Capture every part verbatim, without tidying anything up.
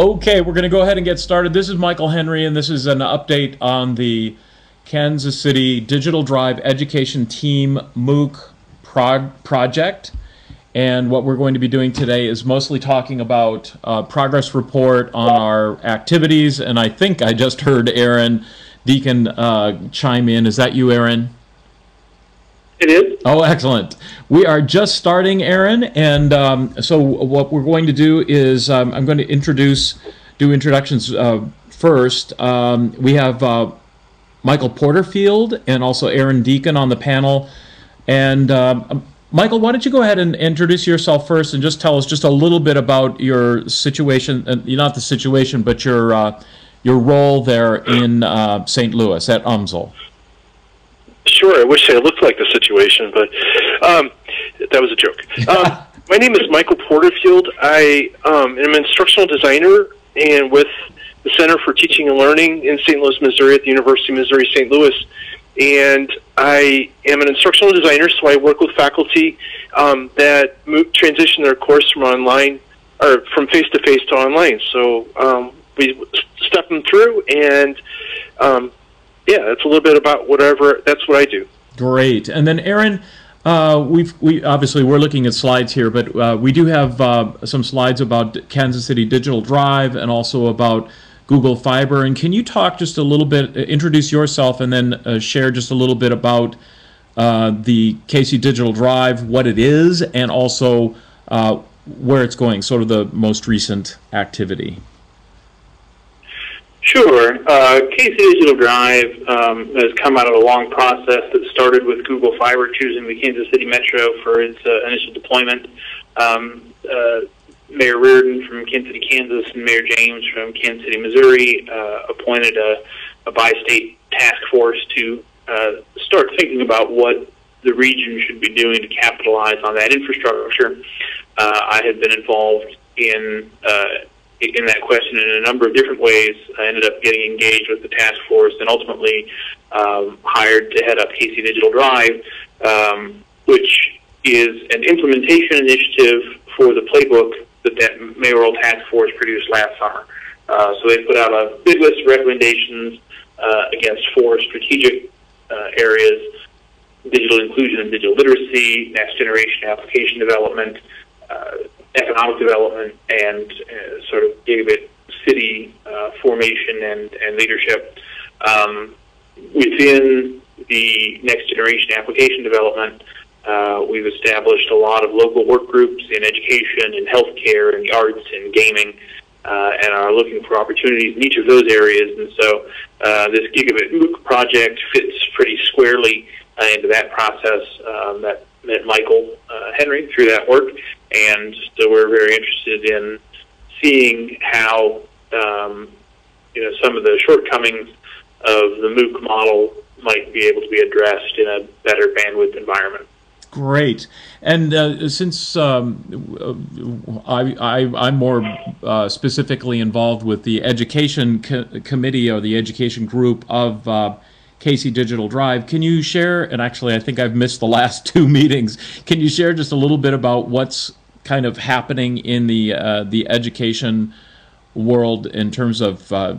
Okay, we're going to go ahead and get started. This is Michael Henry, and this is an update on the Kansas City Digital Drive Education Team MOOC prog project. And what we're going to be doing today is mostly talking about uh, progress report on our activities. And I think I just heard Aaron Deacon uh, chime in. Is that you, Aaron? It is. Oh, excellent. We are just starting, Aaron, and um, so what we're going to do is um, I'm going to introduce, do introductions uh, first. Um, we have uh, Michael Porterfield and also Aaron Deacon on the panel. And um, Michael, why don't you go ahead and introduce yourself first and just tell us just a little bit about your situation, uh, not the situation, but your, uh, your role there in uh, Saint Louis at U M S L. Sure, I wish I looked like the situation, but um, that was a joke. Um, my name is Michael Porterfield. I um, am an instructional designer and with the Center for Teaching and Learning in Saint Louis, Missouri at the University of Missouri, Saint Louis. And I am an instructional designer, so I work with faculty um, that move, transition their course from online or from face-to-face to online. So um, we step them through and um, yeah, that's a little bit about whatever, that's what I do. Great. And then Aaron, uh, we've, we obviously we're looking at slides here, but uh, we do have uh, some slides about Kansas City Digital Drive and also about Google Fiber. And can you talk just a little bit, introduce yourself and then uh, share just a little bit about uh, the K C Digital Drive, what it is, and also uh, where it's going, sort of the most recent activity. Sure. Uh, K C Digital Drive um, has come out of a long process that started with Google Fiber choosing the Kansas City Metro for its uh, initial deployment. Um, uh, Mayor Reardon from Kansas City, Kansas, and Mayor James from Kansas City, Missouri, uh, appointed a, a bi-state task force to uh, start thinking about what the region should be doing to capitalize on that infrastructure. Uh, I had been involved in uh, in that question in a number of different ways. I ended up getting engaged with the task force and ultimately um, hired to head up K C Digital Drive, um, which is an implementation initiative for the playbook that that mayoral task force produced last summer. Uh, so they put out a big list of recommendations uh, against four strategic uh, areas: digital inclusion and digital literacy, next generation application development, uh, economic development, and uh, sort of gigabit city uh, formation and, and leadership. Um, within the next generation application development, uh, we've established a lot of local work groups in education and healthcare and the arts and gaming, uh, and are looking for opportunities in each of those areas. And so uh, this Gigabit MOOC project fits pretty squarely uh, into that process um, that met Michael uh, Henry through that work. And so we're very interested in seeing how um, you know, some of the shortcomings of the MOOC model might be able to be addressed in a better bandwidth environment. Great. And uh, since um, I, I, I'm more uh, specifically involved with the education co committee or the education group of uh, K C Digital Drive, can you share, and actually I think I've missed the last two meetings, can you share just a little bit about what's kind of happening in the uh, the education world in terms of uh,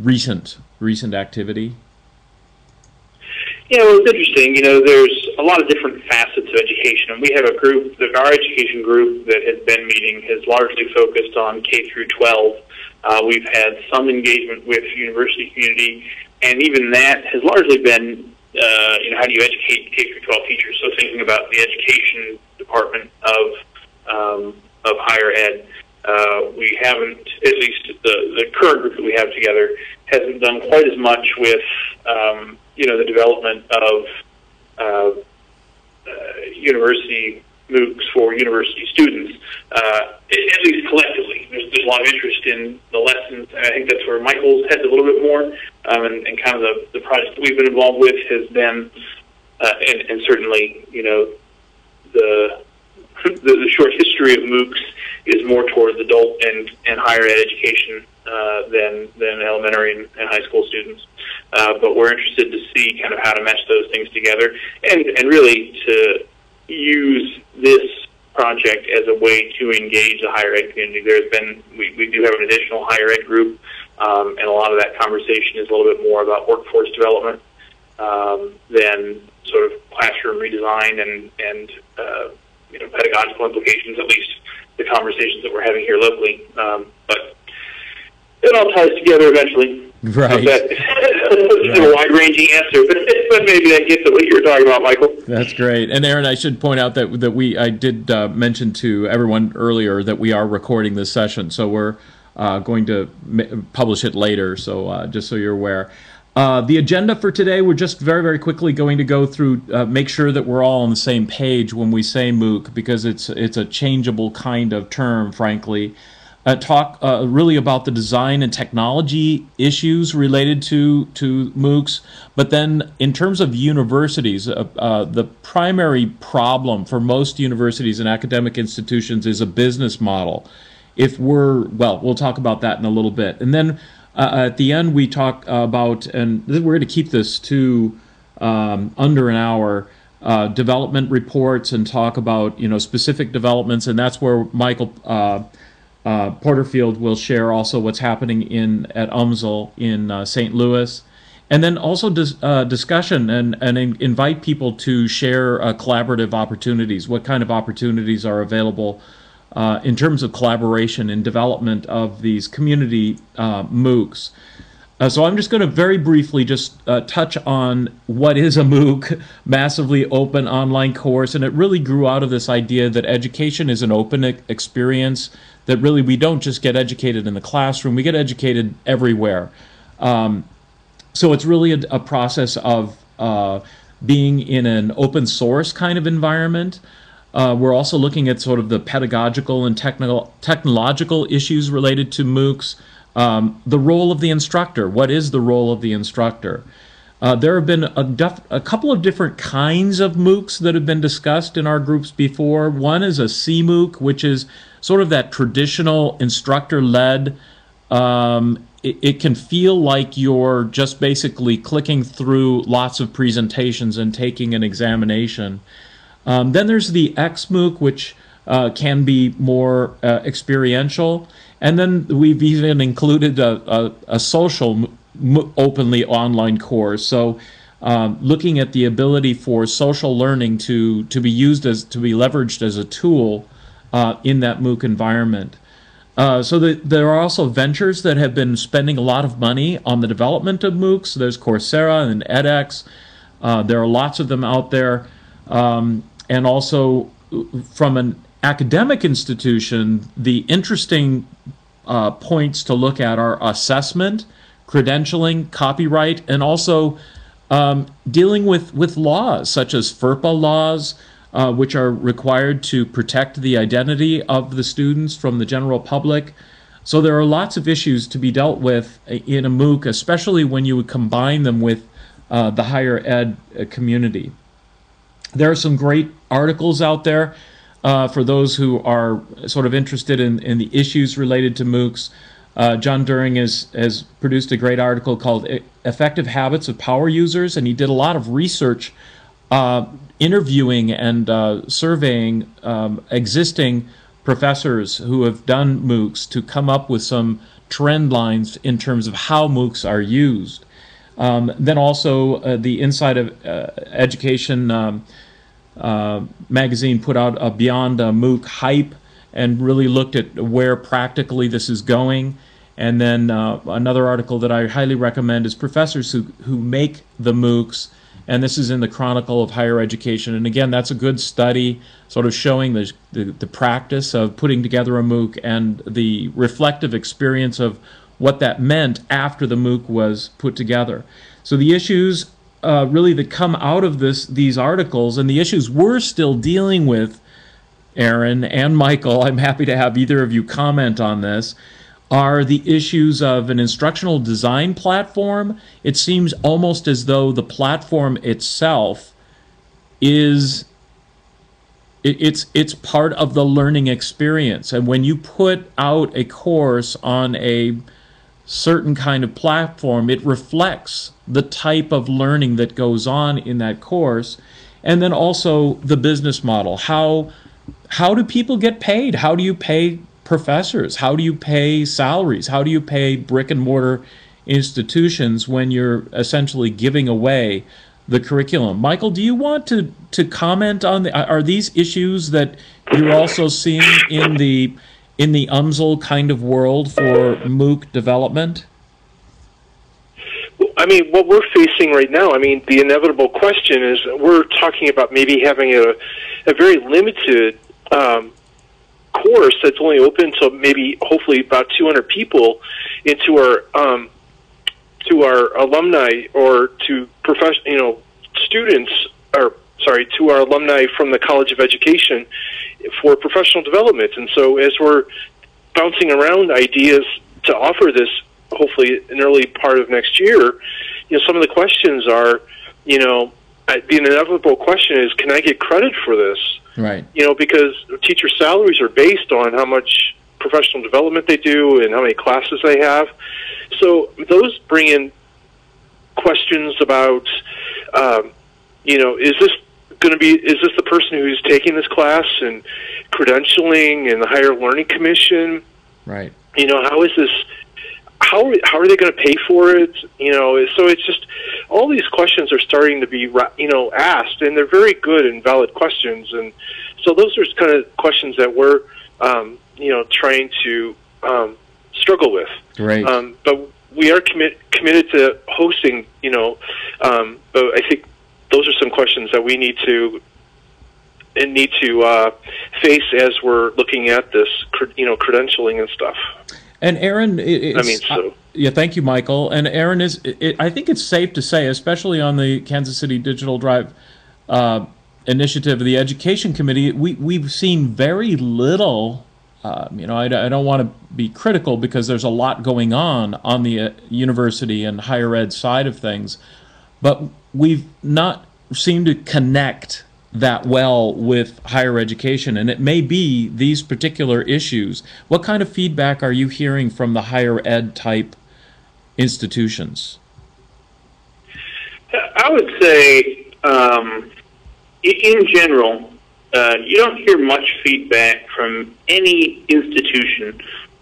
recent recent activity? Yeah, well, it's interesting. You know, there's a lot of different facets of education, and we have a group, that our education group that has been meeting has largely focused on K through twelve. Uh, we've had some engagement with university community, and even that has largely been, uh, you know, how do you educate K through twelve teachers? So thinking about the education department of um, of higher ed, uh, we haven't, at least the the current group that we have together, hasn't done quite as much with um, you know, the development of uh, uh, university MOOCs for university students, uh, at least collectively. There's, there's a lot of interest in the lessons, and I think that's where Michael's heads a little bit more, um, and, and kind of the, the project that we've been involved with has been, uh, and, and certainly, you know, the, the the short history of MOOCs is more towards adult and, and higher ed education uh, than, than elementary and, and high school students. Uh, but we're interested to see kind of how to mesh those things together and, and really to use this project project as a way to engage the higher ed community. There's been, we, we do have an additional higher ed group, um, and a lot of that conversation is a little bit more about workforce development um, than sort of classroom redesign and, and uh, you know, pedagogical implications, at least the conversations that we're having here locally. Um, but it all ties together eventually. Right. That's right. A wide-ranging answer, but, but maybe that gets at what you were talking about, Michael. That's great. And Aaron, I should point out that that we I did uh, mention to everyone earlier that we are recording this session, so we're uh, going to m publish it later. So uh, just so you're aware, uh, the agenda for today, we're just very very quickly going to go through, uh, make sure that we're all on the same page when we say MOOC, because it's it's a changeable kind of term, frankly. Uh, talk uh, really about the design and technology issues related to, to MOOCs. But then in terms of universities, uh, uh, the primary problem for most universities and academic institutions is a business model. If we're, well, we'll talk about that in a little bit. And then uh, at the end we talk about, and we're going to keep this to um, under an hour, uh, development reports, and talk about, you know, specific developments. And that's where Michael uh, Uh, Porterfield will share also what's happening in at U M S L in uh, Saint Louis, and then also dis, uh, discussion and, and in, invite people to share uh, collaborative opportunities. What kind of opportunities are available uh, in terms of collaboration and development of these community uh, MOOCs? Uh, so I'm just going to very briefly just uh, touch on what is a MOOC, massively open online course, and it really grew out of this idea that education is an open e- experience. That really we don't just get educated in the classroom, we get educated everywhere. Um, so it's really a, a process of uh, being in an open source kind of environment. Uh, we're also looking at sort of the pedagogical and technical, technological issues related to MOOCs. Um, the role of the instructor, what is the role of the instructor? Uh, there have been a, a couple of different kinds of MOOCs that have been discussed in our groups before. One is a C MOOC, which is sort of that traditional instructor-led. Um, it, it can feel like you're just basically clicking through lots of presentations and taking an examination. Um, then there's the X MOOC, which uh, can be more uh, experiential. And then we've even included a, a, a social MOOC, openly online course. So um, looking at the ability for social learning to to be used as to be leveraged as a tool uh, in that MOOC environment. Uh, so the, there are also ventures that have been spending a lot of money on the development of MOOCs. There's Coursera and edX. Uh, there are lots of them out there. Um, and also from an academic institution, the interesting uh, points to look at are assessment, credentialing, copyright, and also um, dealing with, with laws such as FERPA laws, uh, which are required to protect the identity of the students from the general public. So there are lots of issues to be dealt with in a MOOC, especially when you would combine them with uh, the higher ed community. There are some great articles out there uh, for those who are sort of interested in, in the issues related to MOOCs. Uh, John Dearing has, has produced a great article called Effective Habits of Power Users, and he did a lot of research uh, interviewing and uh, surveying um, existing professors who have done MOOCs to come up with some trend lines in terms of how MOOCs are used. Um, then also uh, the Inside of uh, Education um, uh, magazine put out a Beyond a MOOC Hype, and really looked at where practically this is going. And then uh, another article that I highly recommend is Professors Who, Who Make the MOOCs, and this is in the Chronicle of Higher Education. And again, that's a good study, sort of showing the, the, the practice of putting together a MOOC and the reflective experience of what that meant after the MOOC was put together. So the issues uh, really that come out of this, these articles, and the issues we're still dealing with, Aaron and Michael, I'm happy to have either of you comment on this, are the issues of an instructional design platform. It seems almost as though the platform itself is, it, it's, it's part of the learning experience. And when you put out a course on a certain kind of platform, it reflects the type of learning that goes on in that course. And then also the business model, how how do people get paid? How do you pay professors? How do you pay salaries? How do you pay brick and mortar institutions when you're essentially giving away the curriculum? Michael, do you want to to comment on the, are these issues that you're also seeing in the in the U M S L kind of world for MOOC development? I mean, what we're facing right now, I mean, the inevitable question is we're talking about maybe having a, a very limited um, course that's only open to maybe, hopefully, about two hundred people into our um, to our alumni or to profession, you know, students, or sorry, to our alumni from the College of Education for professional development. And so as we're bouncing around ideas to offer this, hopefully an early part of next year, you know, some of the questions are, you know, the inevitable question is, can I get credit for this? Right. You know, because teacher salaries are based on how much professional development they do and how many classes they have. So those bring in questions about, um, you know, is this going to be, is this the person who's taking this class, and credentialing and the Higher Learning Commission? Right. You know, how is this, How are, how are they going to pay for it? You know, so it's just all these questions are starting to be, you know, asked, and they're very good and valid questions. And so those are kind of questions that we're, um, you know, trying to um, struggle with. Right. Um, but we are commit, committed to hosting, you know, um, but I think those are some questions that we need to and need to uh, face as we're looking at this, you know, credentialing and stuff. And Aaron, it, I mean, so. I, yeah, thank you, Michael. And Aaron, is it, it, I think it's safe to say, especially on the Kansas City Digital Drive uh, initiative of the Education Committee, we we've seen very little. Uh, you know, I, I don't want to be critical because there's a lot going on on the uh, university and higher ed side of things, but we've not seemed to connect that well with higher education, and it may be these particular issues. What kind of feedback are you hearing from the higher ed type institutions? I would say, um, in general, uh, you don't hear much feedback from any institution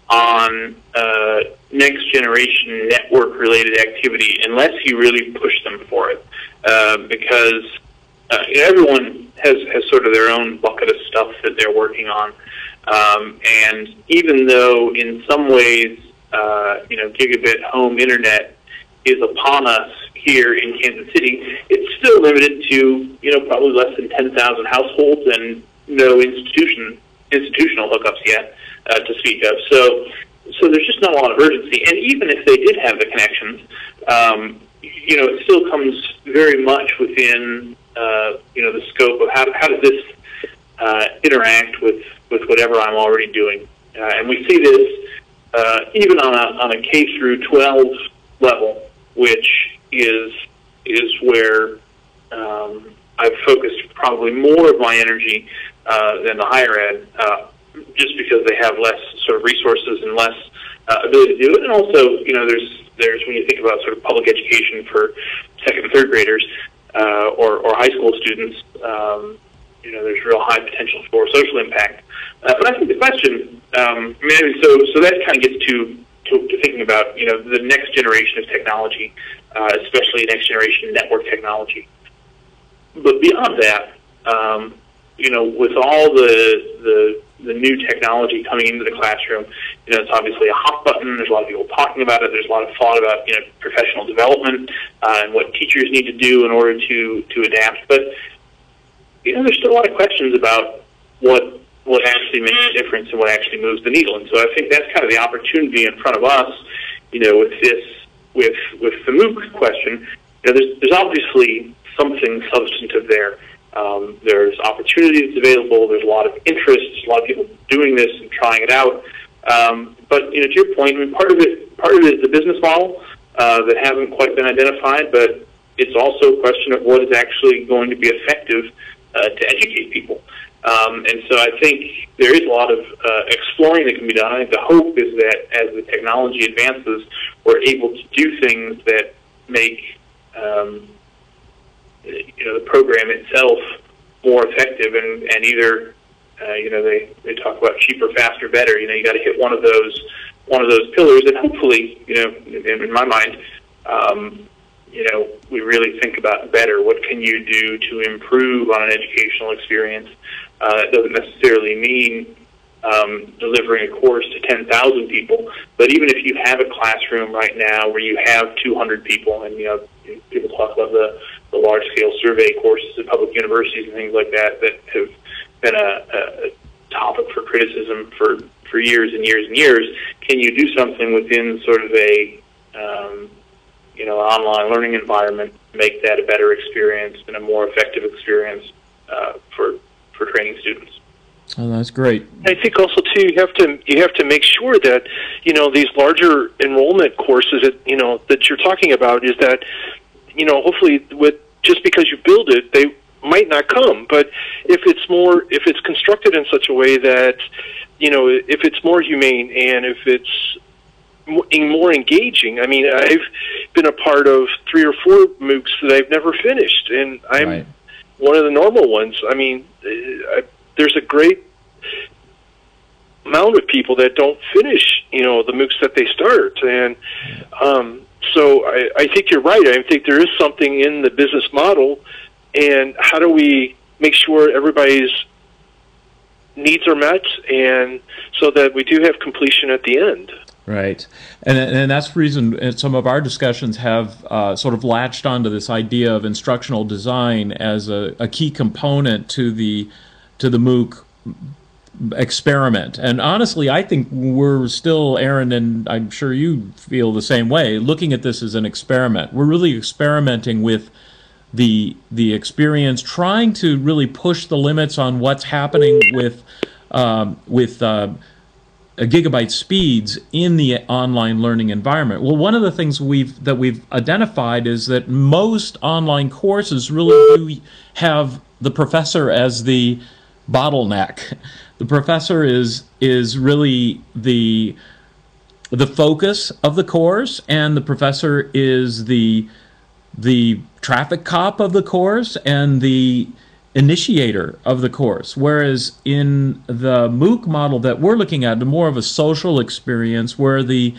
on uh, next generation network related activity unless you really push them for it, uh, because Uh, everyone has, has sort of their own bucket of stuff that they're working on. Um, and even though in some ways, uh, you know, gigabit home internet is upon us here in Kansas City, it's still limited to, you know, probably less than ten thousand households and no institution, institutional hookups yet uh, to speak of. So, so there's just not a lot of urgency. And even if they did have the connections, um, you know, it still comes very much within Uh, you know, the scope of how, how does this uh, interact with, with whatever I'm already doing. Uh, and we see this uh, even on a, on a K through twelve level, which is, is where um, I've focused probably more of my energy uh, than the higher ed, uh, just because they have less sort of resources and less uh, ability to do it. And also, you know, there's, there's when you think about sort of public education for second and third graders, Uh, or, or high school students, um, you know, there's real high potential for social impact. Uh, but I think the question, um, I mean, so so that kind of gets to, to, to thinking about, you know, the next generation of technology, uh, especially next generation network technology. But beyond that, um, you know, with all the, the the new technology coming into the classroom, you know, it's obviously a hot button. There's a lot of people talking about it. There's a lot of thought about, you know, professional development uh, and what teachers need to do in order to to adapt. But you know, there's still a lot of questions about what what actually makes a difference and what actually moves the needle. And so I think that's kind of the opportunity in front of us. You know, with this with with the MOOC question, you know, there's there's obviously something substantive there. Um, there's opportunities available. There's a lot of interest. A lot of people doing this and trying it out. Um, but you know, to your point, I mean, part of it, part of it is the business model uh, that hasn't quite been identified. But it's also a question of what is actually going to be effective uh, to educate people. Um, and so I think there is a lot of uh, exploring that can be done. I think the hope is that as the technology advances, we're able to do things that make um, you know, the program itself more effective and, and either Uh, you know, they, they talk about cheaper, faster, better. You know, you got to hit one of those one of those pillars, and hopefully, you know, in, in my mind, um, you know, we really think about better. What can you do to improve on an educational experience? Uh, that doesn't necessarily mean um, delivering a course to ten thousand people, but even if you have a classroom right now where you have two hundred people, and you know, people talk about the, the large-scale survey courses at public universities and things like that that have been a, a topic for criticism for, for years and years and years. Can you do something within sort of a um, you know, online learning environment to make that a better experience and a more effective experience uh, for for training students? Oh, that's great. I think also too, you have to you have to make sure that, you know, these larger enrollment courses that, you know, that you're talking about is that, you know, hopefully with just because you build it, they might not come. But if it's more, if it's constructed in such a way that, you know, if it's more humane and if it's more engaging. I mean, I've been a part of three or four MOOCs that I've never finished, and I'm right. one of the normal ones. I mean, I, there's a great amount of people that don't finish, you know, the MOOCs that they start. And um, so I, I think you're right. I think there is something in the business model, and how do we make sure everybody's needs are met, and so that we do have completion at the end. Right, and and that's the reason some of our discussions have uh, sort of latched onto this idea of instructional design as a, a key component to the to the MOOC experiment. And honestly, I think we're still, Aaron, and I'm sure you feel the same way, looking at this as an experiment. We're really experimenting with the the experience, trying to really push the limits on what's happening with um, with. Uh, gigabyte speeds in the online learning environment. Well, one of the things we've that we've identified is that most online courses really do have the professor as the bottleneck. The professor is is really the the focus of the course, and the professor is the the traffic cop of the course and the initiator of the course, whereas in the MOOC model that we're looking at, more of a social experience where the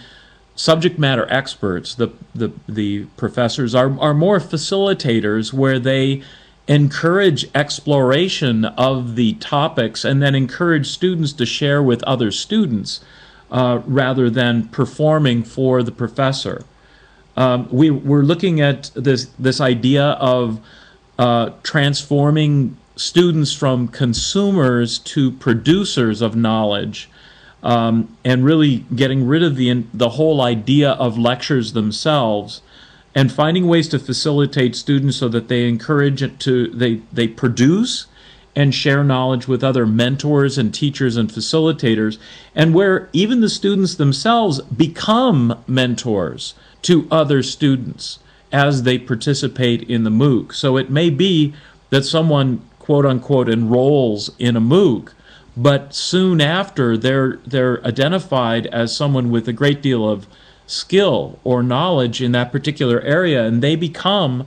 subject matter experts, the the, the professors, are, are more facilitators, where they encourage exploration of the topics and then encourage students to share with other students uh, rather than performing for the professor. Um, we, we're looking at this, this idea of Uh, transforming students from consumers to producers of knowledge, um, and really getting rid of the the whole idea of lectures themselves, and finding ways to facilitate students so that they encourage it to they they produce and share knowledge with other mentors and teachers and facilitators, and where even the students themselves become mentors to other students as they participate in the MOOC. So it may be that someone, quote unquote, enrolls in a MOOC, but soon after they're, they're identified as someone with a great deal of skill or knowledge in that particular area, and they become,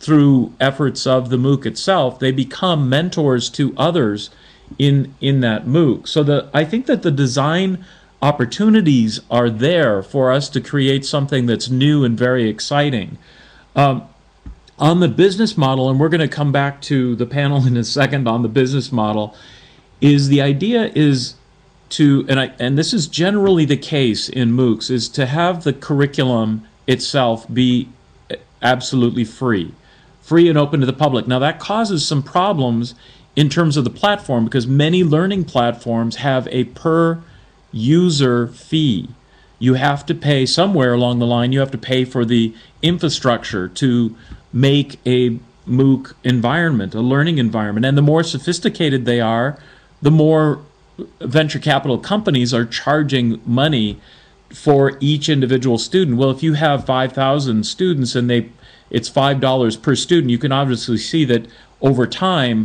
through efforts of the MOOC itself, they become mentors to others in, in that MOOC. So the, I think that the design opportunities are there for us to create something that's new and very exciting. Um, on the business model, and we're going to come back to the panel in a second on the business model, is the idea is to, and, I, and this is generally the case in MOOCs, is to have the curriculum itself be absolutely free, free and open to the public. Now that causes some problems in terms of the platform, because many learning platforms have a per user fee. You have to pay somewhere along the line, you have to pay for the infrastructure to make a MOOC environment, a learning environment. And the more sophisticated they are, the more venture capital companies are charging money for each individual student. Well, if you have five thousand students and they it's five dollars per student, you can obviously see that over time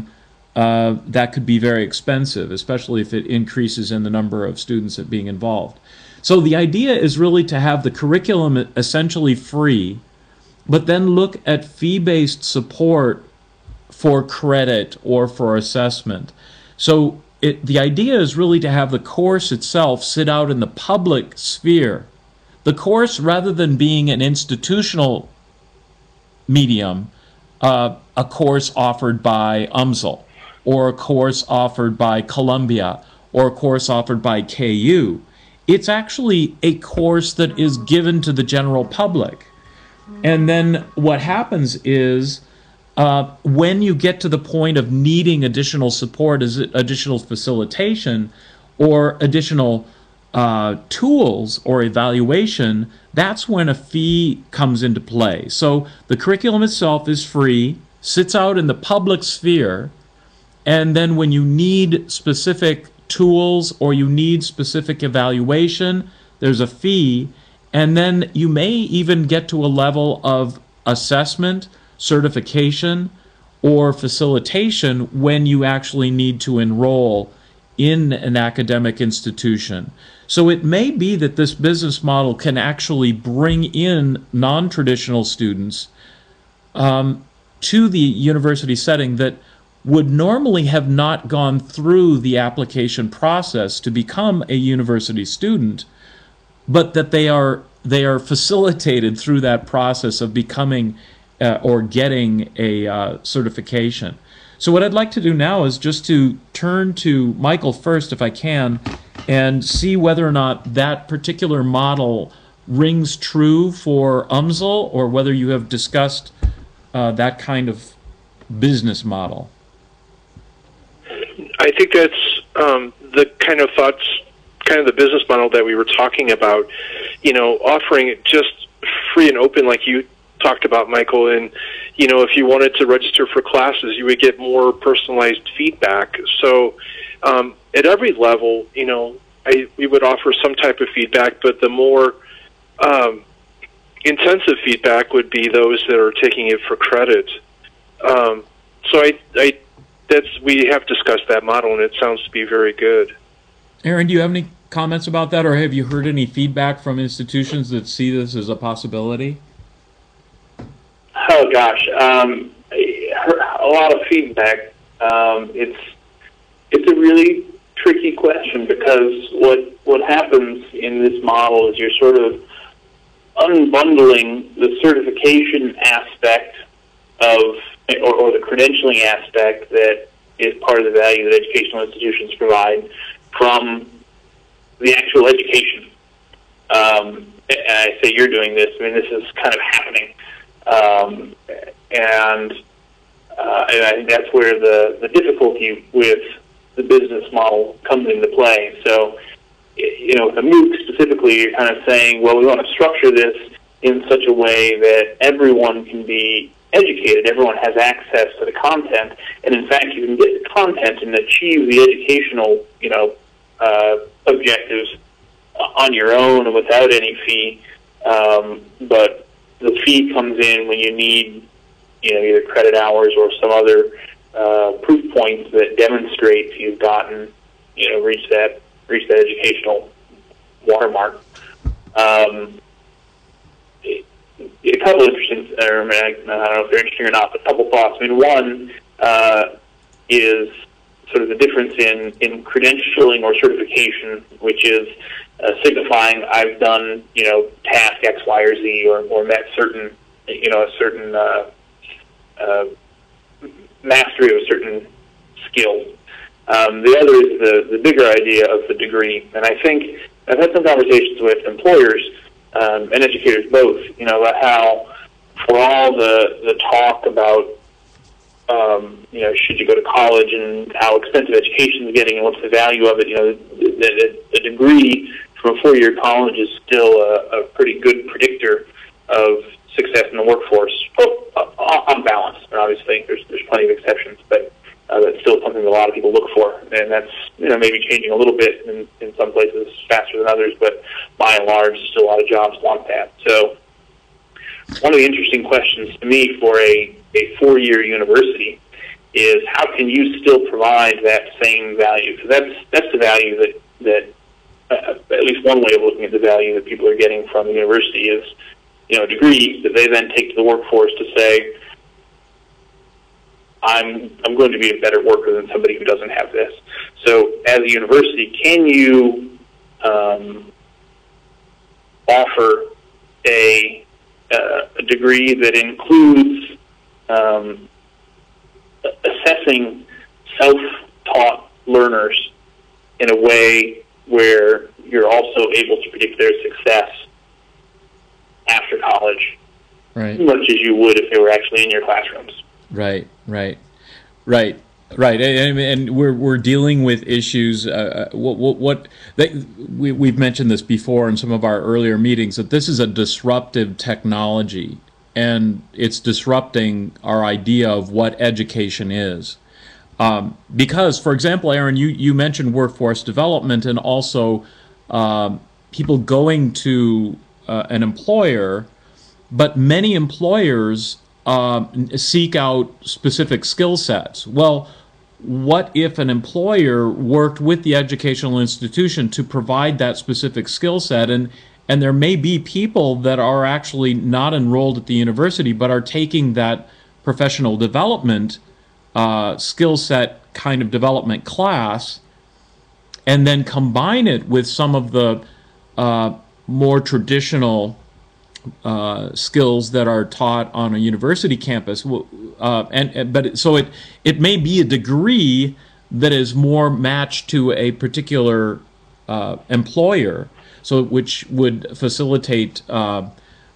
uh, that could be very expensive, especially if it increases in the number of students that are being involved. So the idea is really to have the curriculum essentially free, but then look at fee-based support for credit or for assessment. So it, the idea is really to have the course itself sit out in the public sphere. The course, rather than being an institutional medium, uh, a course offered by U M S L, or a course offered by Columbia, or a course offered by K U, it's actually a course that is given to the general public. And then what happens is, uh, when you get to the point of needing additional support, is it additional facilitation or additional uh, tools or evaluation, that's when a fee comes into play. So the curriculum itself is free, sits out in the public sphere, and then when you need specific tools or you need specific evaluation, there's a fee. And then you may even get to a level of assessment, certification, or facilitation when you actually need to enroll in an academic institution. So it may be that this business model can actually bring in non-traditional students um, to the university setting that would normally have not gone through the application process to become a university student, but that they are they are facilitated through that process of becoming uh, or getting a uh, certification. So what I'd like to do now is just to turn to Michael first, if I can, and see whether or not that particular model rings true for U M S L, or whether you have discussed uh, that kind of business model. I think that's um, the kind of thoughts, kind of the business model that we were talking about, you know, offering it just free and open like you talked about, Michael. And, you know, if you wanted to register for classes, you would get more personalized feedback. So um, at every level, you know, I, we would offer some type of feedback, but the more um, intensive feedback would be those that are taking it for credit. Um, so I, I, that's, we have discussed that model, and it sounds to be very good. Aaron, do you have any comments about that, or have you heard any feedback from institutions that see this as a possibility? Oh gosh, um, a lot of feedback. Um, it's it's a really tricky question, because what what happens in this model is you're sort of unbundling the certification aspect of or, or the credentialing aspect that is part of the value that educational institutions provide from the actual education. Um, and I say you're doing this, I mean, this is kind of happening. Um, and, uh, and I think that's where the, the difficulty with the business model comes into play. So, you know, with a MOOC specifically, you're kind of saying, well, we want to structure this in such a way that everyone can be educated, everyone has access to the content, and in fact, you can get the content and achieve the educational, you know, Uh, objectives on your own and without any fee, um, but the fee comes in when you need, you know, either credit hours or some other uh, proof points that demonstrates you've gotten, you know, reached that reached that educational watermark. Um, it, a couple of interesting, or I, mean, I don't know if they're interesting or not, but a couple thoughts. I mean, one uh, is sort of the difference in, in credentialing or certification, which is uh, signifying I've done, you know, task X, Y, or Z, or, or met certain, you know, a certain uh, uh, mastery of a certain skill. Um, the other is the, the bigger idea of the degree. And I think I've had some conversations with employers um, and educators both, you know, about how for all the, the talk about Um, you know, should you go to college and how expensive education is getting and what's the value of it, you know, the, the, the degree from a four-year college is still a, a pretty good predictor of success in the workforce. Oh, on balance, and obviously there's, there's plenty of exceptions, but uh, that's still something that a lot of people look for, and that's, you know, maybe changing a little bit in, in some places faster than others, but by and large, still a lot of jobs want that. So one of the interesting questions to me for a a four-year university is how can you still provide that same value? So that's that's the value that that uh, at least one way of looking at the value that people are getting from the university is, you know, a degree that they then take to the workforce to say, I'm, I'm going to be a better worker than somebody who doesn't have this. So as a university, can you um, offer a, a degree that includes um, assessing self-taught learners in a way where you're also able to predict their success after college, right, much as you would if they were actually in your classrooms? Right, right, right, right, and, and we're we're dealing with issues. Uh, what what, what they, we we've mentioned this before in some of our earlier meetings, that this is a disruptive technology, and it's disrupting our idea of what education is. Um, because, for example, Aaron, you you mentioned workforce development, and also um, people going to uh, an employer, but many employers Um, seek out specific skill sets. Well, what if an employer worked with the educational institution to provide that specific skill set? And, and there may be people that are actually not enrolled at the university but are taking that professional development uh, skill set kind of development class, and then combine it with some of the uh, more traditional Uh, skills that are taught on a university campus, uh, and, and but it, so it it may be a degree that is more matched to a particular uh, employer, so which would facilitate uh,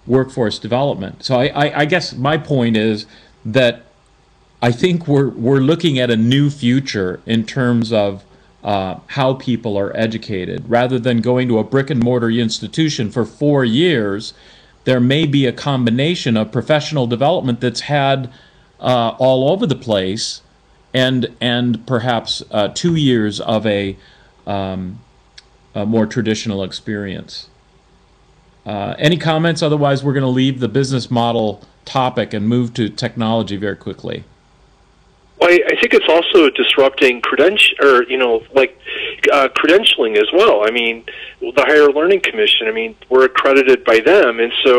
workforce development. So I, I, I guess my point is that I think we're we're looking at a new future in terms of uh, how people are educated, rather than going to a brick and mortar institution for four years. There may be a combination of professional development that's had uh, all over the place, and and perhaps uh, two years of a, um, a more traditional experience. Uh, any comments? Otherwise, we're going to leave the business model topic and move to technology very quickly. Well, I, I think it's also disrupting credential, or you know, like uh, credentialing as well. I mean, the Higher Learning Commission. I mean, we're accredited by them, and so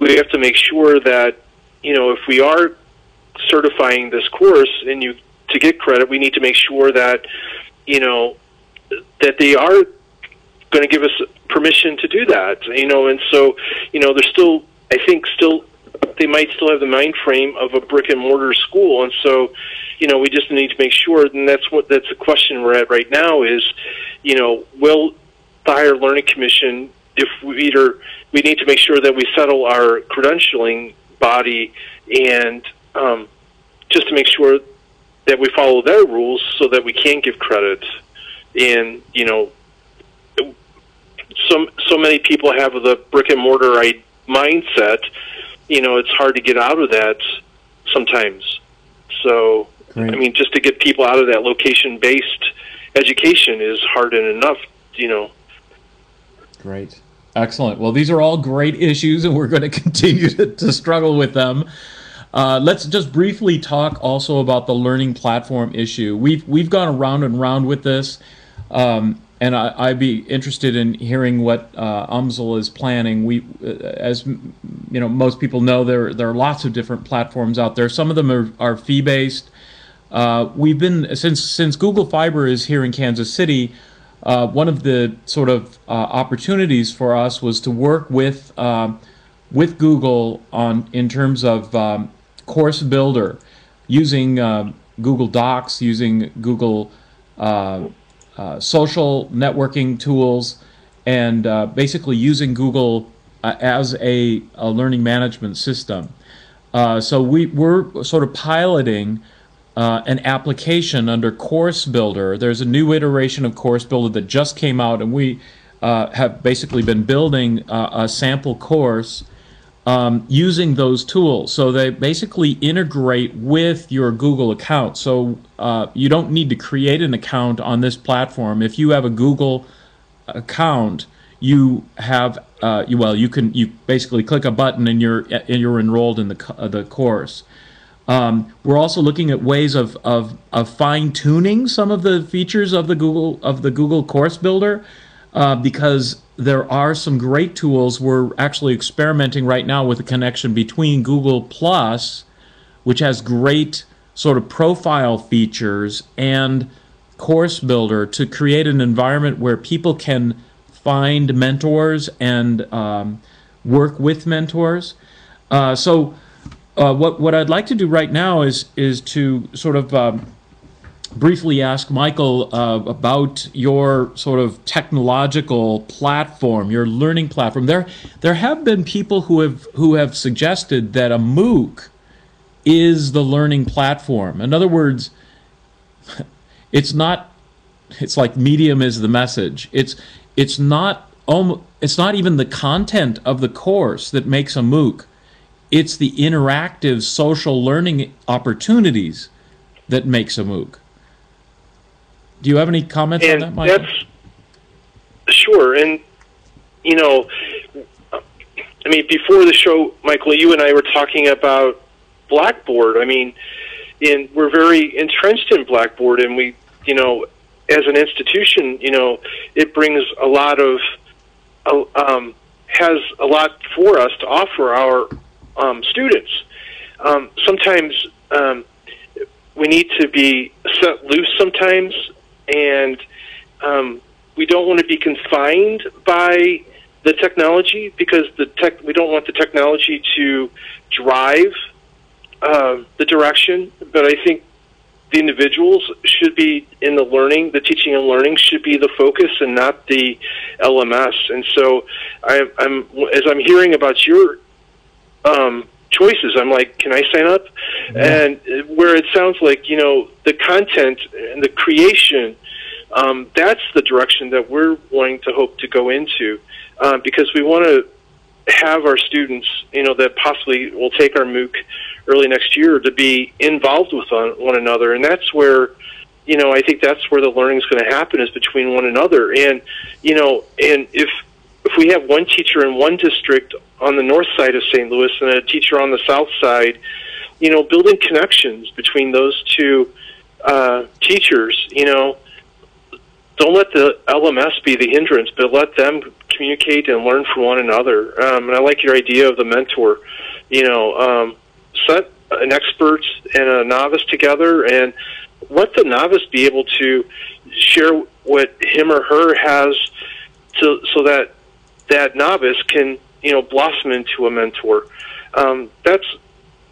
we have to make sure that, you know, if we are certifying this course and you to get credit, we need to make sure that, you know, that they are going to give us permission to do that. You know, and so you know, there's still, I think, still. They might still have the mind frame of a brick and mortar school, and so, you know, we just need to make sure. And that's what that's the question we're at right now is, you know, will the Higher Learning Commission, if we either we need to make sure that we settle our credentialing body, and um, just to make sure that we follow their rules so that we can give credit. And you know, so so many people have the brick and mortar mindset. You know, it's hard to get out of that sometimes. So, great. I mean, just to get people out of that location-based education is hard enough, you know. Great. Excellent. Well, these are all great issues, and we're going to continue to, to struggle with them. Uh, let's just briefly talk also about the learning platform issue. We've, we've gone around and round with this, um, and I, I'd be interested in hearing what uh, U M S L is planning. We, uh, as you know, most people know, there there are lots of different platforms out there. Some of them are, are fee-based. Uh, we've been since since Google Fiber is here in Kansas City. Uh, one of the sort of uh, opportunities for us was to work with um, with Google on in terms of um, Course Builder, using uh, Google Docs, using Google. Uh, Uh, social networking tools, and uh, basically using Google uh, as a, a learning management system. Uh, so we, we're sort of piloting uh, an application under Course Builder. There's a new iteration of Course Builder that just came out, and we uh, have basically been building uh, a sample course um, using those tools. So they basically integrate with your Google account. So Uh, you don't need to create an account on this platform. If you have a Google account, you have uh, you, well, you can you basically click a button and you're and you're enrolled in the uh, the course. Um, we're also looking at ways of of, of fine tuning some of the features of the Google of the Google Course Builder, uh, because there are some great tools. We're actually experimenting right now with a connection between Google Plus, which has great sort of profile features and Course Builder to create an environment where people can find mentors and um, work with mentors. Uh, so uh, what, what I'd like to do right now is, is to sort of um, briefly ask Michael uh, about your sort of technological platform, your learning platform. There, there have been people who have, who have suggested that a MOOC is the learning platform. In other words, it's not, it's like medium is the message. It's, it's not, it's not even the content of the course that makes a MOOC. It's the interactive social learning opportunities that makes a MOOC. Do you have any comments and on that, Michael? That's, sure. And, you know, I mean, before the show, Michael, you and I were talking about Blackboard. I mean, in, we're very entrenched in Blackboard, and we, you know, as an institution, you know, it brings a lot of, um, has a lot for us to offer our um, students. Um, sometimes um, we need to be set loose sometimes, and um, we don't want to be confined by the technology, because the tech, we don't want the technology to drive uh, the direction, but I think the individuals should be in the learning, the teaching and learning should be the focus and not the L M S. And so I, I'm, as I'm hearing about your um, choices, I'm like, can I sign up? Mm-hmm. And where it sounds like, you know, the content and the creation, um, that's the direction that we're wanting to hope to go into, uh, because we want to have our students, you know, that possibly will take our MOOC early next year to be involved with one, one another. And that's where, you know, I think that's where the learning is going to happen, is between one another. And, you know, and if, if we have one teacher in one district on the north side of Saint Louis and a teacher on the south side, you know, building connections between those two uh, teachers, you know, don't let the L M S be the hindrance, but let them communicate and learn from one another. Um, and I like your idea of the mentor, you know, um, set an expert and a novice together and let the novice be able to share what him or her has to, so that that novice can, you know, blossom into a mentor. Um, that's,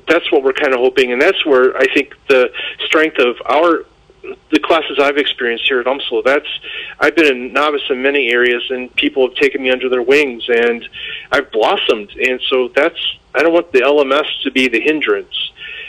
that's what we're kind of hoping, and that's where I think the strength of our, the classes I've experienced here at U M S L, that's, I've been a novice in many areas, and people have taken me under their wings, and I've blossomed. And so that's, I don't want the L M S to be the hindrance.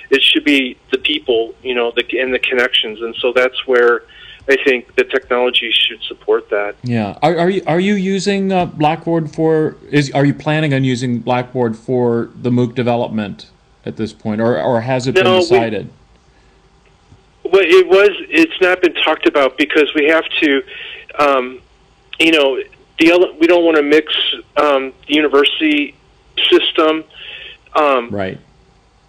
It should be the people, you know, the, and the connections. And so that's where I think the technology should support that. Yeah. Are, are you are you using uh, Blackboard for? Is are you planning on using Blackboard for the MOOC development at this point, or or has it no, been decided? We, Well, it was, it's not been talked about because we have to, um, you know, the, we don't want to mix um, the university system um, right.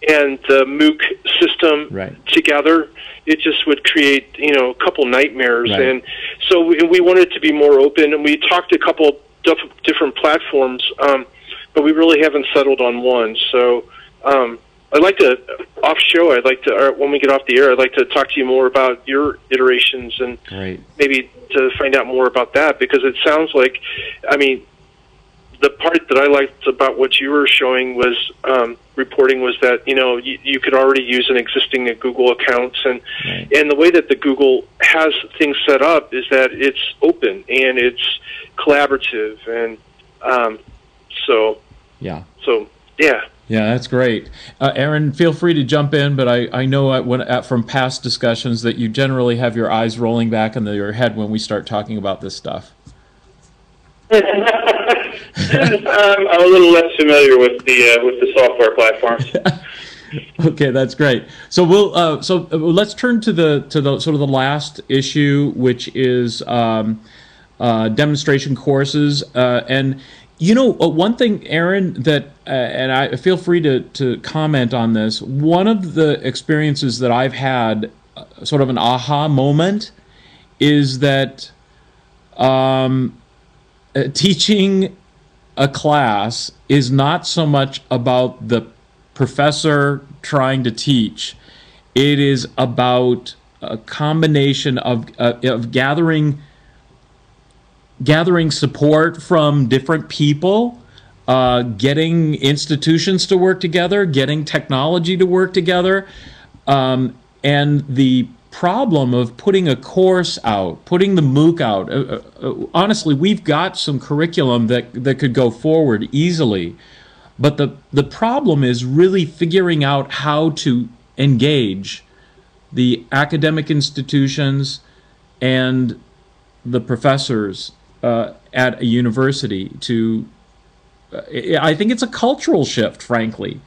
and the MOOC system right. together. It just would create, you know, a couple nightmares. Right. And so we, we wanted to be more open, and we talked a couple different platforms, um, but we really haven't settled on one. So, um I'd like to, off show, I'd like to, or when we get off the air, I'd like to talk to you more about your iterations and Great. Maybe to find out more about that, because it sounds like, I mean, the part that I liked about what you were showing was, um, reporting was that, you know, you, you could already use an existing Google account, and, right. and the way that the Google has things set up is that it's open and it's collaborative, and um, so, yeah. so, yeah. Yeah, that's great. Uh, Aaron, feel free to jump in, but I, I know at, when, at, from past discussions that you generally have your eyes rolling back into your head when we start talking about this stuff. um, I'm a little less familiar with the, uh, with the software platforms. Okay, that's great. So we'll uh, so let's turn to the to the sort of the last issue, which is um, uh, demonstration courses. Uh, and you know, one thing, Aaron, that, uh, and I feel free to, to comment on this, one of the experiences that I've had, uh, sort of an aha moment, is that um, uh, teaching a class is not so much about the professor trying to teach It is about a combination of, uh, of gathering gathering support from different people, uh, getting institutions to work together, getting technology to work together, um, and the problem of putting a course out, putting the MOOC out. Uh, uh, honestly, we've got some curriculum that, that could go forward easily, but the, the problem is really figuring out how to engage the academic institutions and the professors uh, at a university to, uh, I think it's a cultural shift, frankly.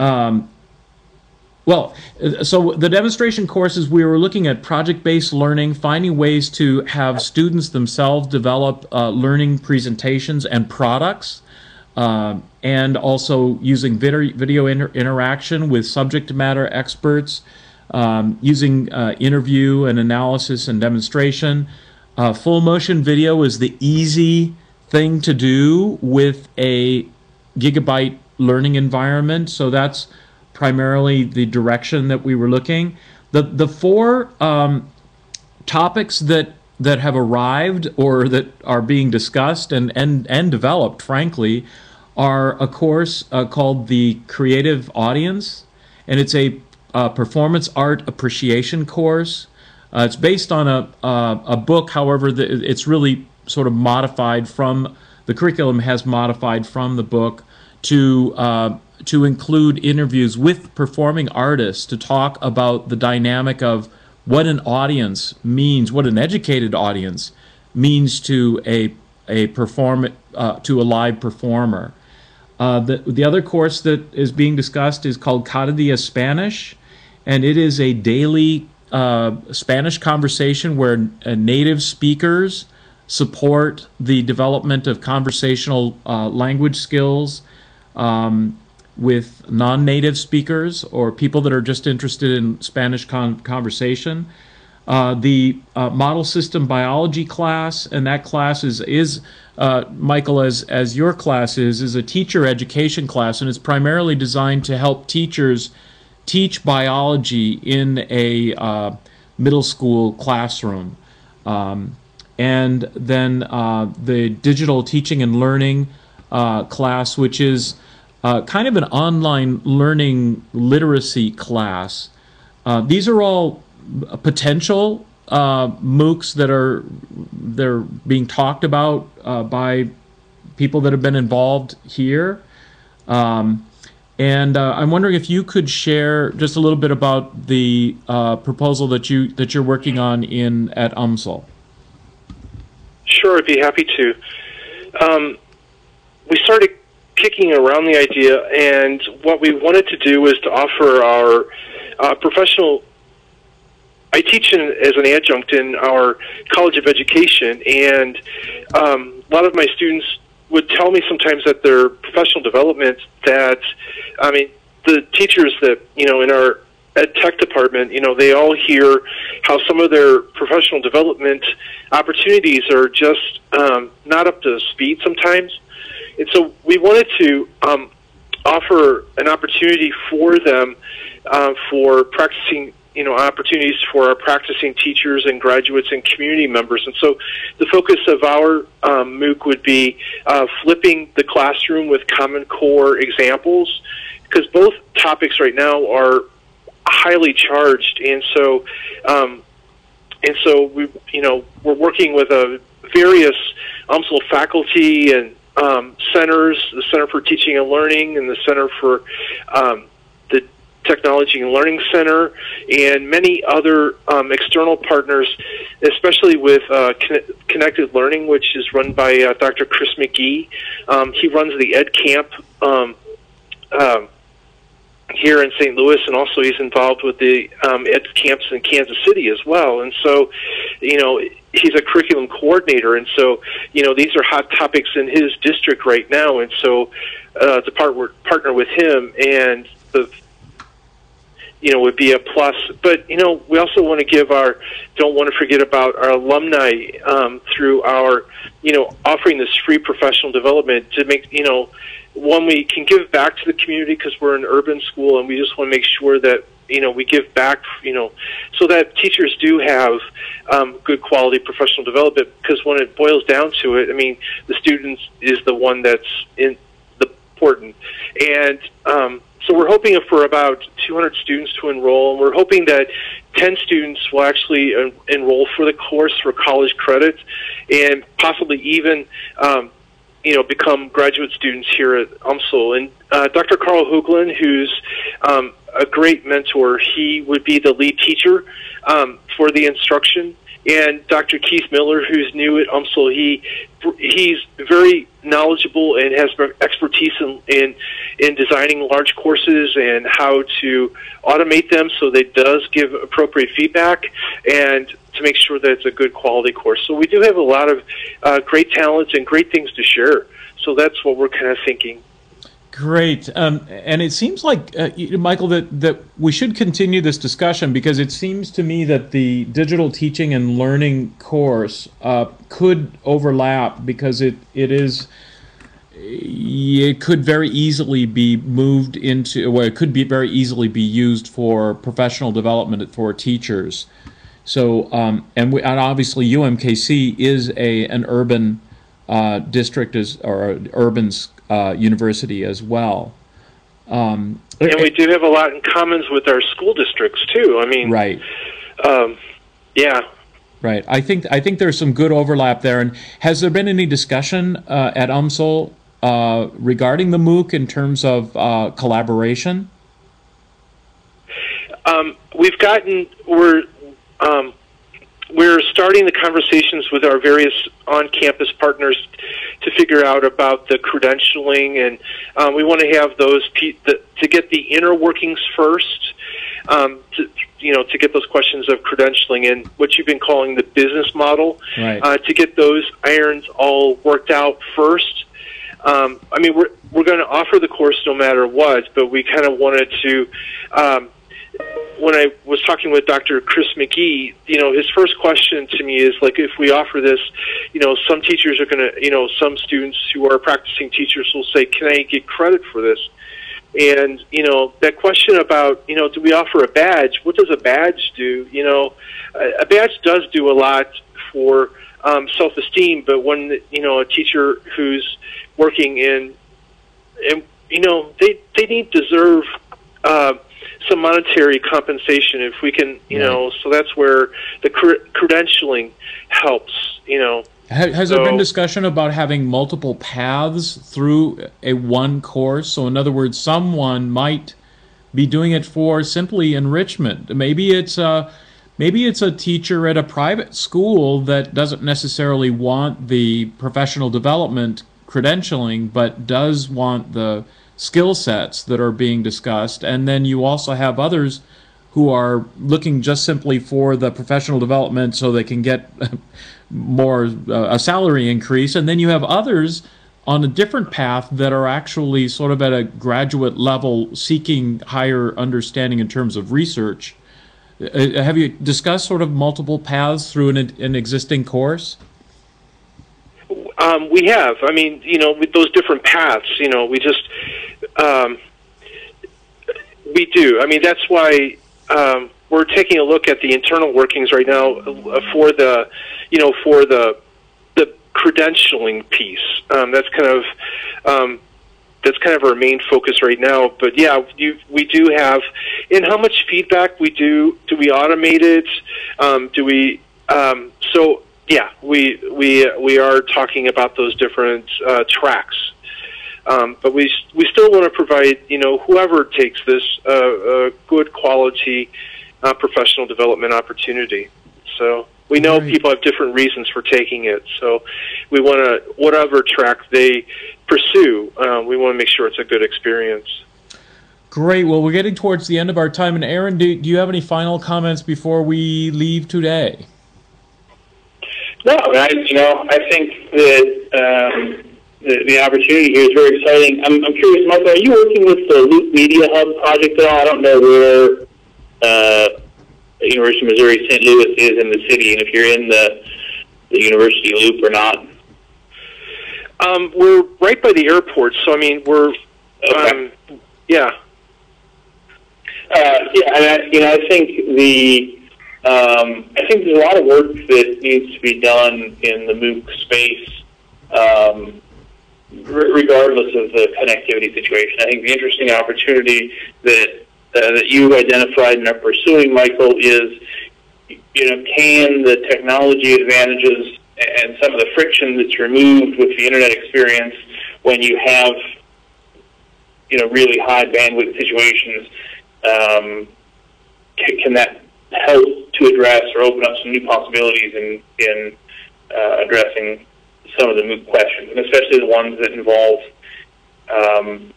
Um, well, so the demonstration courses, we were looking at project-based learning, finding ways to have students themselves develop uh, learning presentations and products. Uh, and also using video, video inter interaction with subject matter experts, um, using uh, interview and analysis and demonstration. Uh, full motion video is the easy thing to do with a gigabyte learning environment. So that's primarily the direction that we were looking. The, the four um, topics that that have arrived or that are being discussed and, and, and developed, frankly, are a course uh, called the Creative Audience, and it's a uh, performance art appreciation course. Uh, it's based on a, uh, a book, however, the, it's really sort of modified from, the curriculum has modified from the book to, uh, to include interviews with performing artists to talk about the dynamic of what an audience means, what an educated audience means to a a perform uh, to a live performer. Uh, the the other course that is being discussed is called Cotadilla Spanish, and it is a daily uh, Spanish conversation where uh, native speakers support the development of conversational uh, language skills Um, with non-native speakers or people that are just interested in Spanish con conversation. Uh, the uh, model system biology class, and that class is, is uh, Michael, as, as your class is, is a teacher education class, and it's primarily designed to help teachers teach biology in a uh, middle school classroom. Um, and then uh, the digital teaching and learning uh, class, which is Uh, kind of an online learning literacy class. Uh, these are all potential uh, MOOCs that are they're being talked about uh, by people that have been involved here. Um, and uh, I'm wondering if you could share just a little bit about the uh, proposal that you that you're working on in at U M S L. Sure, I'd be happy to. Um, we started kicking around the idea, and what we wanted to do was to offer our uh, professional, I teach in, as an adjunct in our College of Education, and um, a lot of my students would tell me sometimes that their professional development that, I mean, the teachers that, you know, in our ed tech department, you know, they all hear how some of their professional development opportunities are just um, not up to speed sometimes. And so we wanted to um, offer an opportunity for them uh, for practicing, you know, opportunities for our practicing teachers and graduates and community members. And so the focus of our um, MOOC would be uh, flipping the classroom with Common Core examples, because both topics right now are highly charged. And so, um, and so we, you know, we're working with uh, various U M S L faculty and Um, centers, the Center for Teaching and Learning and the Center for um, the Technology and Learning Center, and many other um, external partners, especially with uh, Con Connected Learning, which is run by uh, Doctor Chris McGee. Um, he runs the EdCamp um, uh, here in Saint Louis, and also he's involved with the um, ed camps in Kansas City as well. And so, you know, he's a curriculum coordinator, and so, you know, these are hot topics in his district right now. And so uh, to part, partner with him, and the, you know, would be a plus. But, you know, we also want to give our, don't want to forget about our alumni um, through our, you know, offering this free professional development to make, you know, one, we can give back to the community because we're an urban school, and we just want to make sure that you know, we give back, you know, so that teachers do have um, good quality professional development, because when it boils down to it, I mean, the students is the one that's in the important. And um, so we're hoping for about two hundred students to enroll, and we're hoping that ten students will actually en enroll for the course for college credits, and possibly even um, you know, become graduate students here at U M S L. And uh, Doctor Carl Hooglin, who's um, a great mentor, he would be the lead teacher um, for the instruction. And Doctor Keith Miller, who's new at U M S L, he he's very knowledgeable and has expertise in, in in designing large courses and how to automate them so that it does give appropriate feedback and to make sure that it's a good quality course. So we do have a lot of uh, great talents and great things to share. So that's what we're kind of thinking. Great. Um, and it seems like, uh, Michael, that, that we should continue this discussion, because it seems to me that the digital teaching and learning course uh, could overlap, because it, it is, it could very easily be moved into, well, it could be very easily be used for professional development for teachers. So, um, and, we, and obviously U M K C is a, an urban uh, district is, or urban Uh, university as well, um, and we do have a lot in commons with our school districts too. I mean, right? Um, yeah, right. I think I think there's some good overlap there. And has there been any discussion uh, at U M S L uh, regarding the MOOC in terms of uh, collaboration? Um, we've gotten we're. Um, We're starting the conversations with our various on-campus partners to figure out about the credentialing, and um, we want to have those pe the, to get the inner workings first, um, to, you know, to get those questions of credentialing and what you've been calling the business model, right. uh, to get those irons all worked out first. Um, I mean, we're we're going to offer the course no matter what, but we kind of wanted to. Um, When I was talking with Doctor Chris McGee, you know, his first question to me is, like, if we offer this, you know, some teachers are going to, you know, some students who are practicing teachers will say, can I get credit for this? And, you know, that question about, you know, do we offer a badge? What does a badge do? You know, a badge does do a lot for um, self-esteem, but when, you know, a teacher who's working in, and, you know, they, they need deserve uh, some monetary compensation if we can, you right. know, so that's where the credentialing helps, you know. Has so, there been discussion about having multiple paths through a one course? So in other words, someone might be doing it for simply enrichment. Maybe it's a, maybe it's a teacher at a private school that doesn't necessarily want the professional development credentialing, but does want the skill sets that are being discussed, and then you also have others who are looking just simply for the professional development so they can get more uh, a salary increase, and then you have others on a different path that are actually sort of at a graduate level seeking higher understanding in terms of research. Uh, have you discussed sort of multiple paths through an, an existing course? Um, we have. I mean, you know, with those different paths, you know, we just, um, we do. I mean, that's why um, we're taking a look at the internal workings right now for the, you know, for the the credentialing piece. Um, that's kind of um, that's kind of our main focus right now. But yeah, you, we do have. And how much feedback we do? Do we automate it? Um, do we? Um, so. Yeah, we we we are talking about those different uh, tracks, um, but we we still want to provide, you know, whoever takes this uh, a good quality uh, professional development opportunity. So we know right. people have different reasons for taking it, so we want to whatever track they pursue, uh, we want to make sure it's a good experience. Great. Well, we're getting towards the end of our time, and Aaron, do, do you have any final comments before we leave today? No, I, you know, I think that um, the, the opportunity here is very exciting. I'm, I'm curious, Michael, are you working with the Loop Media Hub project at all? I don't know where uh, the University of Missouri Saint Louis is in the city, and if you're in the, the University Loop or not. Um, we're right by the airport, so I mean, we're, okay. um, yeah. Uh, yeah, and I, you know, I think the um, I think there's a lot of work that needs to be done in the MOOC space, um, re regardless of the connectivity situation. I think the interesting opportunity that uh, that you identified and are pursuing, Michael, is you know can the technology advantages and some of the friction that's removed with the internet experience when you have you know really high bandwidth situations. Um, can, can that help to address or open up some new possibilities in, in uh, addressing some of the MOOC questions, and especially the ones that involve, um,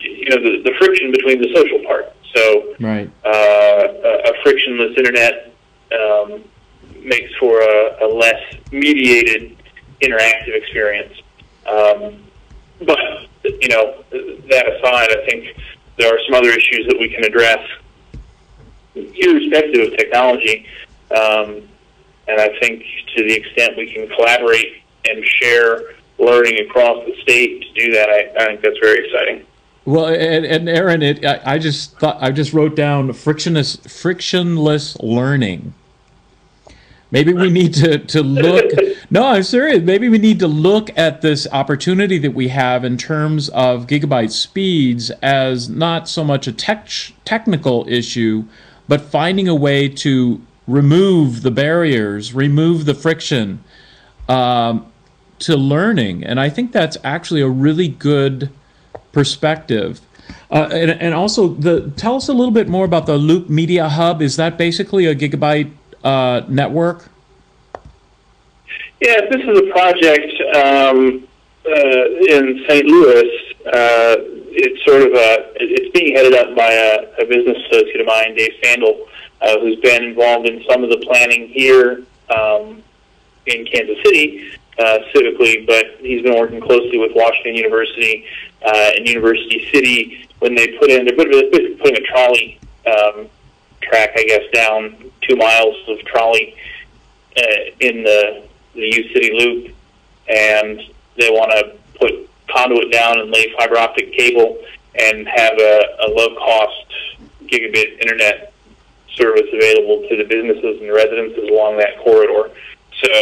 you know, the, the friction between the social part. So right. uh, a, a frictionless internet um, makes for a, a less mediated interactive experience. Um, but, you know, that aside, I think there are some other issues that we can address irrespective of technology. Um, and I think to the extent we can collaborate and share learning across the state to do that, I, I think that's very exciting. Well, and, and Aaron, it, I, I just thought, I just wrote down frictionless, frictionless learning. Maybe we need to, to look, no, I'm serious, maybe we need to look at this opportunity that we have in terms of gigabyte speeds as not so much a tech, technical issue, but finding a way to remove the barriers, remove the friction um, to learning. And I think that's actually a really good perspective. Uh, and, and also, the tell us a little bit more about the Loop Media Hub. Is that basically a gigabyte Uh, network? Yeah, this is a project um, uh, in Saint Louis. Uh, it's sort of a, it's being headed up by a, a business associate of mine, Dave Sandel, uh, who's been involved in some of the planning here um, in Kansas City, uh, civically, but he's been working closely with Washington University uh, and University City when they put in, they're putting a trolley um, track, I guess, down two miles of trolley uh, in the, the U-City loop, and they want to put conduit down and lay fiber optic cable and have a, a low-cost gigabit internet service available to the businesses and residences along that corridor. So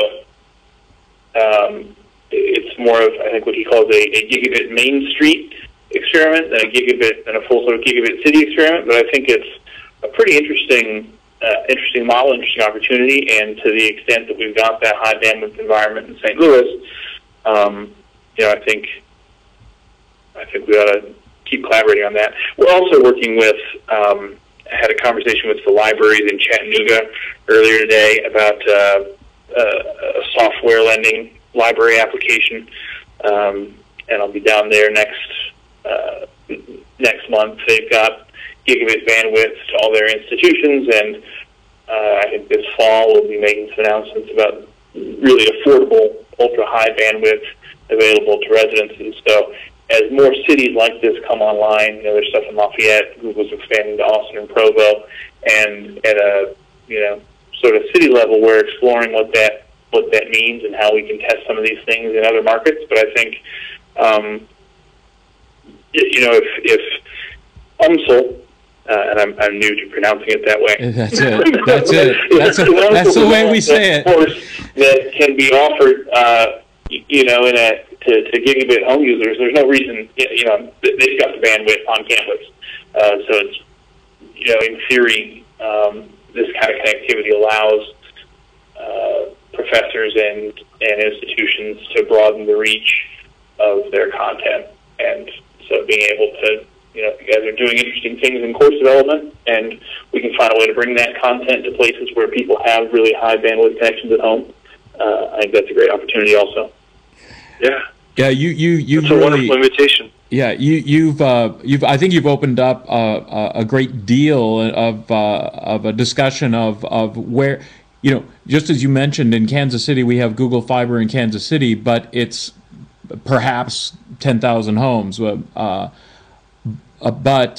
um, it's more of, I think, what he calls a, a gigabit main street experiment than a gigabit and a full sort of gigabit city experiment, but I think it's a pretty interesting Uh, interesting model, interesting opportunity, and to the extent that we've got that high bandwidth environment in Saint Louis, um, you know, I think I think we ought to keep collaborating on that. We're also working with. Um, I had a conversation with the libraries in Chattanooga earlier today about uh, uh, a software lending library application, um, and I'll be down there next uh, next month. They've got gigabit bandwidth to all their institutions, and uh, I think this fall we'll be making some announcements about really affordable, ultra-high bandwidth available to residences. So as more cities like this come online, you know, there's stuff in Lafayette, Google's expanding to Austin and Provo, and at a, you know, sort of city level, we're exploring what that what that means and how we can test some of these things in other markets. But I think, um, you know, if, if U M S L, Uh, and I'm, I'm new to pronouncing it that way. That's it. That's it. That's, a, that's the way we say it. Course that can be offered, uh, you know, in a to, to gigabit home users. There's no reason, you know, they've got the bandwidth on campus, uh, so it's, you know, in theory, um, this kind of connectivity allows uh, professors and and institutions to broaden the reach of their content, and so being able to. You know, you guys are doing interesting things in course development, and we can find a way to bring that content to places where people have really high bandwidth connections at home. Uh, I think that's a great opportunity, also. Yeah. Yeah, you you you really, a wonderful invitation. Yeah, you you've uh, you've I think you've opened up uh, a great deal of uh, of a discussion of of where you know just as you mentioned in Kansas City we have Google Fiber in Kansas City, but it's perhaps ten thousand homes. Uh, Uh, but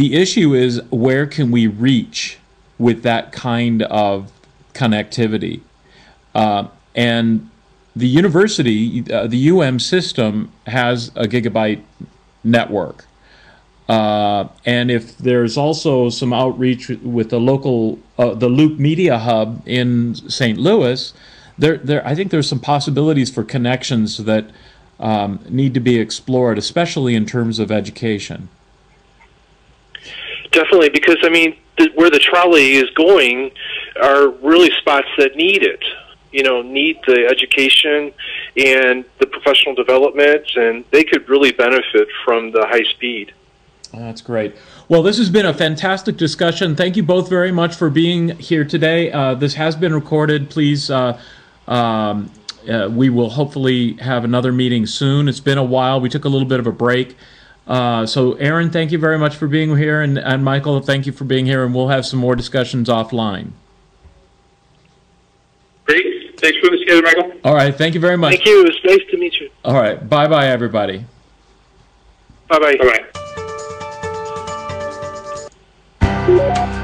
the issue is where can we reach with that kind of connectivity? Uh, and the university, uh, the U M system, has a gigabyte network. Uh, and if there's also some outreach with the local, uh, the Loop Media Hub in Saint Louis, there, there, I think there's some possibilities for connections that um, need to be explored, especially in terms of education. Definitely, because I mean, the, where the trolley is going are really spots that need it. You know, need the education and the professional development, and they could really benefit from the high speed. That's great. Well, this has been a fantastic discussion. Thank you both very much for being here today. Uh, this has been recorded. Please, uh, um, uh, we will hopefully have another meeting soon. It's been a while. We took a little bit of a break. Uh, so, Aaron, thank you very much for being here, and, and Michael, thank you for being here, and we'll have some more discussions offline. Great. Thanks for putting this together, Michael. All right. Thank you very much. Thank you. It was nice to meet you. All right. Bye-bye, everybody. Bye-bye. Bye-bye. Thank you.